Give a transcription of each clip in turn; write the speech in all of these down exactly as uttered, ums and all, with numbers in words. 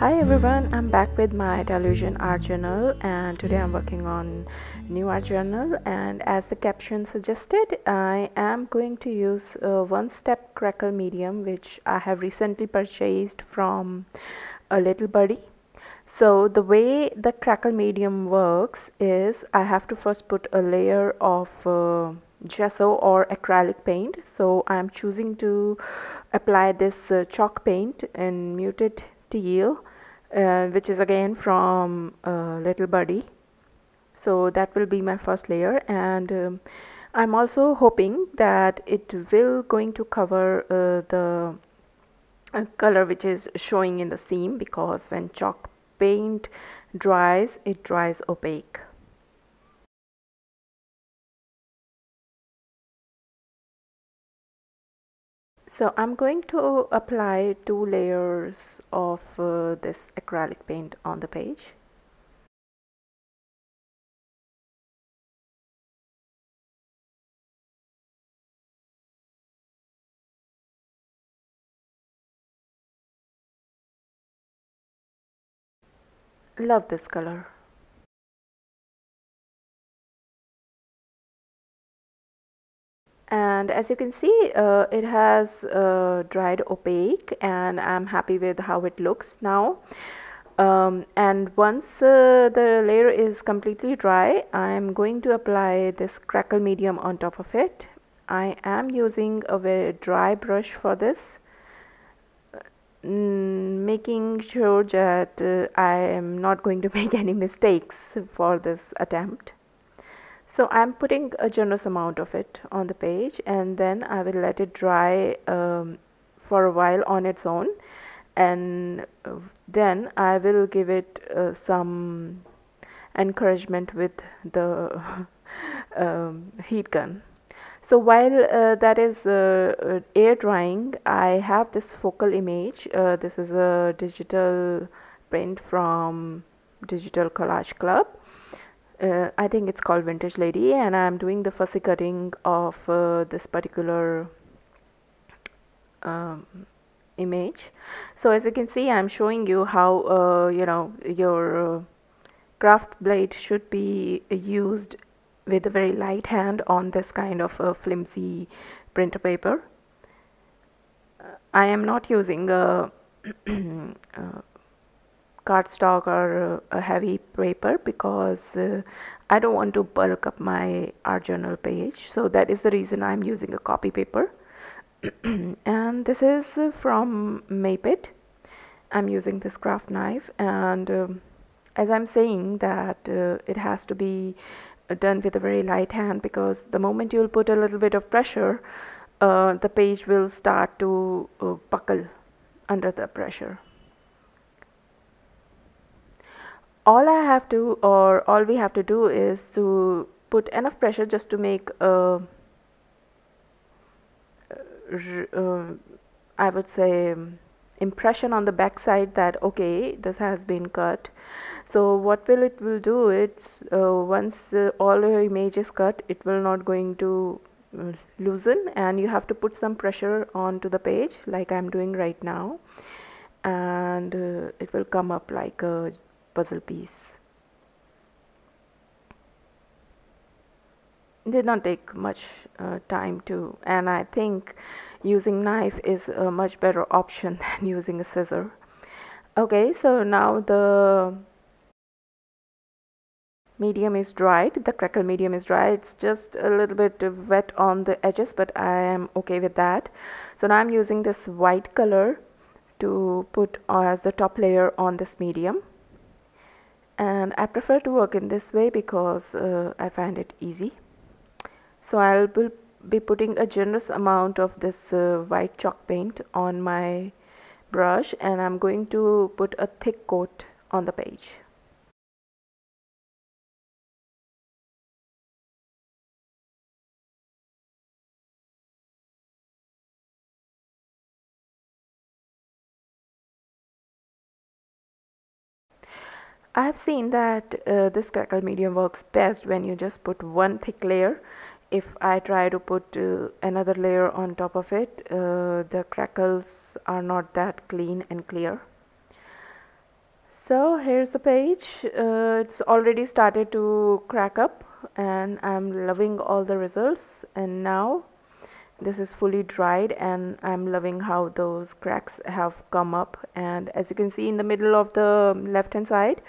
Hi everyone, I'm back with my Delusion art journal, and today I'm working on new art journal, and as the caption suggested, I am going to use a one step crackle medium which I have recently purchased from a Little Buddy. So the way the crackle medium works is I have to first put a layer of uh, gesso or acrylic paint. So I'm choosing to apply this uh, chalk paint in muted teal, Uh, which is again from uh, Little Buddy. So that will be my first layer, and um, I'm also hoping that it will going to cover uh, the uh, color which is showing in the seam, because when chalk paint dries, it dries opaque. So I'm going to apply two layers of uh, this acrylic paint on the page. Love this color. And as you can see, uh, it has uh, dried opaque, and I'm happy with how it looks now. Um, and once uh, the layer is completely dry, I'm going to apply this crackle medium on top of it. I am using a very dry brush for this, mm, making sure that uh, I am not going to make any mistakes for this attempt. So I'm putting a generous amount of it on the page, and then I will let it dry um, for a while on its own, and then I will give it uh, some encouragement with the um, heat gun. So while uh, that is uh, air drying, I have this focal image. Uh, this is a digital print from Digital Collage Club. Uh, I think it's called Vintage Lady, and I'm doing the fussy cutting of uh, this particular um, image. So as you can see, I'm showing you how uh, you know your uh, craft blade should be used with a very light hand on this kind of uh, flimsy printer paper. Uh, I am not using a uh, cardstock or uh, a heavy paper, because uh, I don't want to bulk up my art journal page. So that is the reason I'm using a copy paper. And this is from MAPIT. I'm using this craft knife, and um, as I'm saying that uh, it has to be done with a very light hand, because the moment you'll put a little bit of pressure, uh, the page will start to uh, buckle under the pressure. All I have to, or all we have to do, is to put enough pressure just to make a, uh, I would say, impression on the backside that okay, this has been cut. So what will it will do? It's uh, once uh, all your image is cut, it will not going to uh, loosen, and you have to put some pressure onto the page, like I'm doing right now, and uh, it will come up like a puzzle piece. It did not take much uh, time to, and I think using knife is a much better option than using a scissor. Okay, so now the medium is dried, the crackle medium is dry. It's just a little bit wet on the edges, but I am okay with that. So now I'm using this white color to put as the top layer on this medium. And I prefer to work in this way because uh, I find it easy. So I'll be putting a generous amount of this uh, white chalk paint on my brush, and I'm going to put a thick coat on the page. I have seen that uh, this crackle medium works best when you just put one thick layer. If I try to put uh, another layer on top of it, uh, the crackles are not that clean and clear. So here's the page. Uh, it's already started to crack up and I'm loving all the results, and now this is fully dried and I'm loving how those cracks have come up. And as you can see in the middle of the left hand side,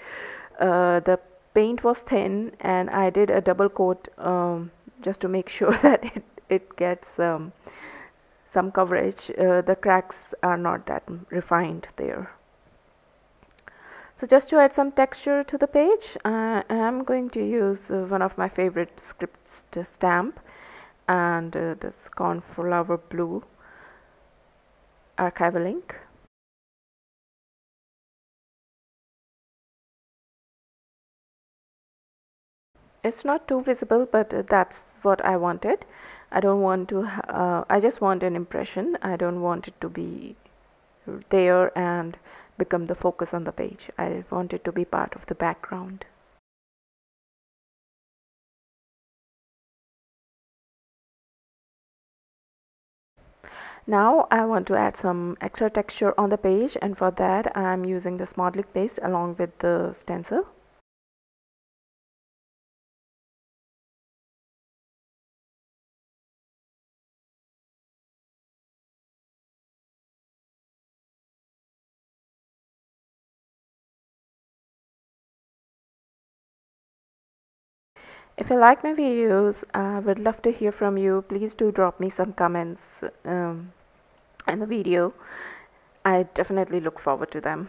uh, the paint was thin and I did a double coat um, just to make sure that it, it gets um, some coverage. Uh, the cracks are not that refined there. So just to add some texture to the page, I am going to use uh, one of my favorite scripts to stamp, and uh, this Cornflower Blue archival ink. It's not too visible, but uh, that's what I wanted. I don't want to, uh, I just want an impression. I don't want it to be there and become the focus on the page. I want it to be part of the background. Now I want to add some extra texture on the page, and for that I'm using the Smodlick paste along with the stencil. If you like my videos, I uh, would love to hear from you. Please do drop me some comments um, in the video. I definitely look forward to them.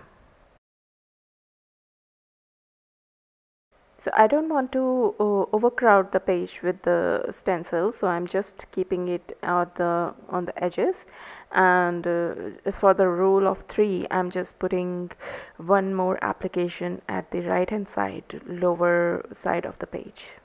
So I don't want to uh, overcrowd the page with the stencil, so I'm just keeping it out the on the edges, and uh, for the rule of three I'm just putting one more application at the right hand side, lower side of the page.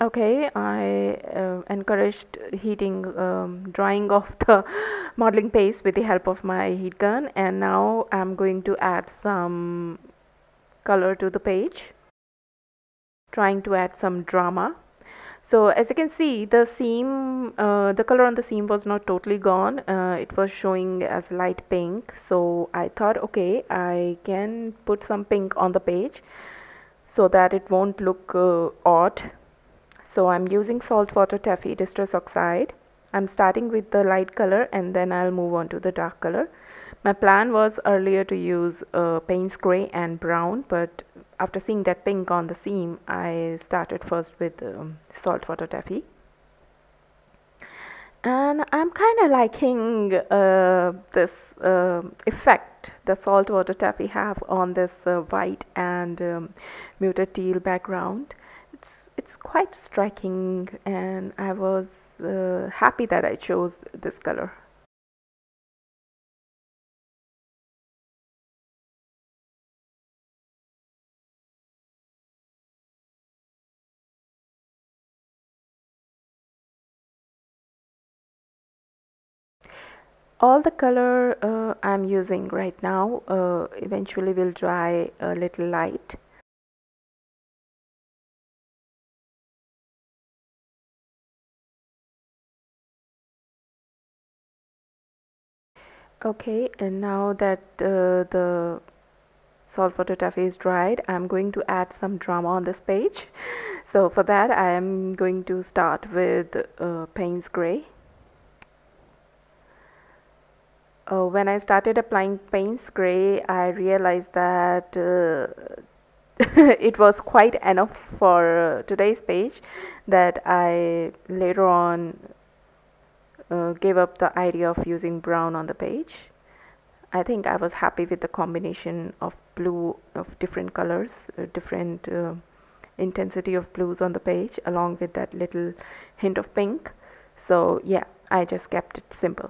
Okay, I uh, encouraged heating, um, drying off the modeling paste with the help of my heat gun, and now I'm going to add some color to the page, trying to add some drama. So as you can see, the seam, uh, the color on the seam was not totally gone. Uh, it was showing as light pink, so I thought, okay, I can put some pink on the page so that it won't look uh, odd. So I'm using Saltwater Taffy Distress Oxide. I'm starting with the light color and then I'll move on to the dark color. My plan was earlier to use uh, Payne's gray and brown, but after seeing that pink on the seam, I started first with um, Saltwater Taffy. And I'm kind of liking uh, this uh, effect the Saltwater Taffy have on this uh, white and um, muted teal background. It's, it's quite striking, and I was uh, happy that I chose this color. All the color uh, I'm using right now uh, eventually will dry a little light. Okay, and now that uh, the Saltwater Taffy is dried, I'm going to add some drama on this page. So for that, I am going to start with uh, Payne's gray. Uh, when I started applying Payne's gray, I realized that uh, it was quite enough for uh, today's page, that I later on Uh, gave up the idea of using brown on the page. I think I was happy with the combination of blue of different colors, uh, different uh, intensity of blues on the page, along with that little hint of pink. So yeah, I just kept it simple.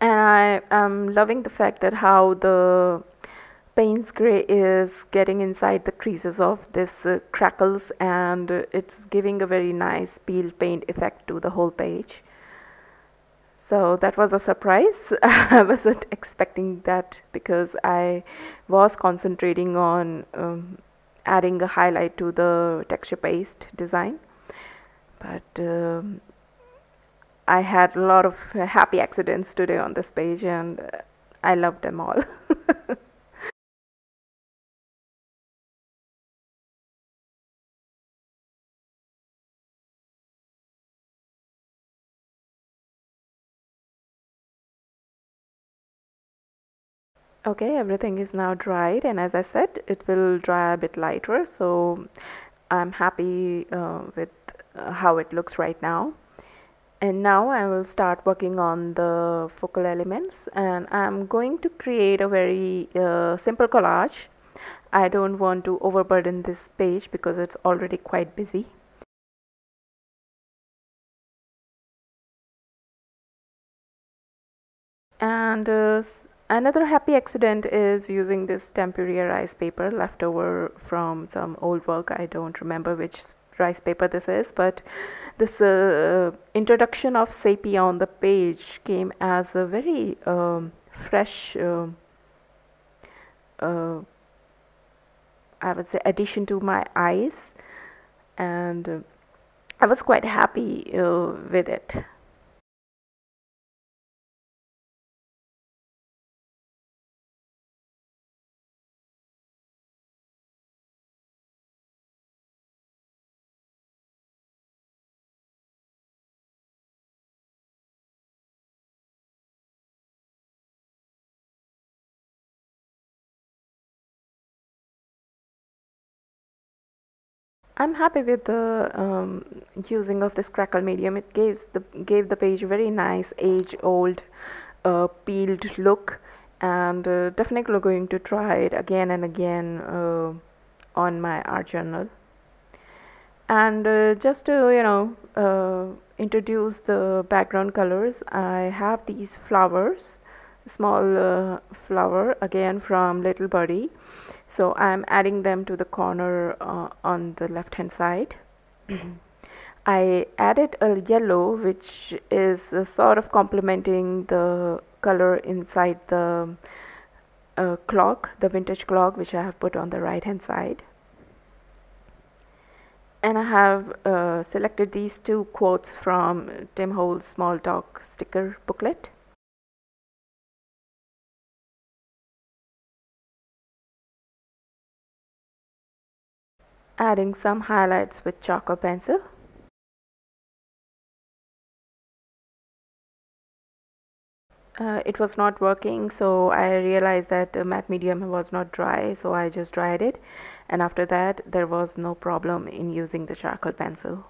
And I am loving the fact that how the Payne's gray is getting inside the creases of this uh, crackles, and it's giving a very nice peeled paint effect to the whole page. So that was a surprise. I wasn't expecting that because I was concentrating on um, adding a highlight to the texture paste design. But um, I had a lot of happy accidents today on this page and I loved them all. Okay, everything is now dried, and as I said, it will dry a bit lighter, so I'm happy uh, with uh, how it looks right now. And now I will start working on the focal elements, and I'm going to create a very uh, simple collage. I don't want to overburden this page because it's already quite busy. And uh, another happy accident is using this temporary rice paper left over from some old work. I don't remember which rice paper this is, but this uh, introduction of sepia on the page came as a very um, fresh, uh, uh, I would say, addition to my eyes, and uh, I was quite happy uh, with it. I'm happy with the um, using of this crackle medium. It gives the gave the page a very nice age-old uh, peeled look, and uh, definitely we're going to try it again and again uh, on my art journal. And uh, just to you know uh, introduce the background colors, I have these flowers, small uh, flower again from Little Buddy. So I'm adding them to the corner uh, on the left hand side. I added a yellow, which is uh, sort of complementing the color inside the uh, clock, the vintage clock, which I have put on the right hand side. And I have uh, selected these two quotes from Tim Holtz Small Talk sticker booklet. Adding some highlights with chalk or pencil. Uh, it was not working, so I realized that the matte medium was not dry, so I just dried it, and after that there was no problem in using the charcoal pencil.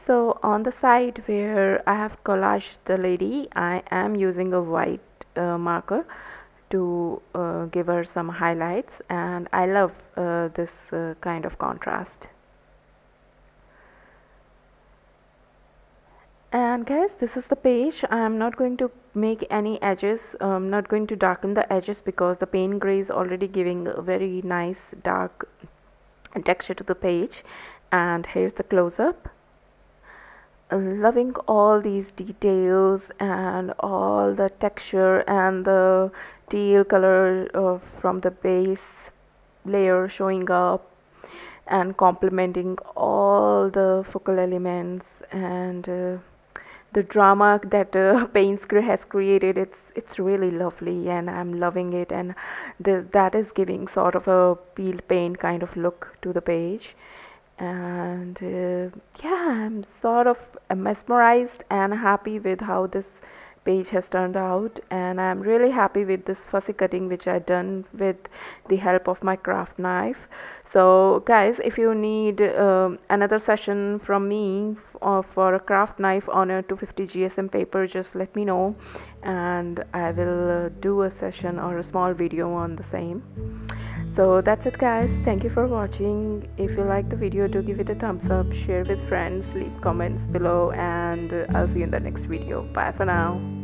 So on the side where I have collaged the lady, I am using a white uh, marker to uh, give her some highlights, and I love uh, this uh, kind of contrast. And guys, this is the page. I am not going to make any edges. I'm not going to darken the edges because the Payne's gray is already giving a very nice dark texture to the page. And here's the close-up. Loving all these details and all the texture and the teal color uh, from the base layer showing up and complementing all the focal elements and uh, the drama that uh, Payne's gray has created. It's it's really lovely, and I'm loving it, and the, that is giving sort of a peeled paint kind of look to the page. And uh, yeah, I'm sort of mesmerized and happy with how this page has turned out, and I'm really happy with this fussy cutting which I done with the help of my craft knife. So guys, if you need um, another session from me uh, for a craft knife on a two fifty G S M paper, just let me know and I will uh, do a session or a small video on the same. So that's it guys, thank you for watching. If you like the video, do give it a thumbs up, share with friends, leave comments below, and I'll see you in the next video. Bye for now.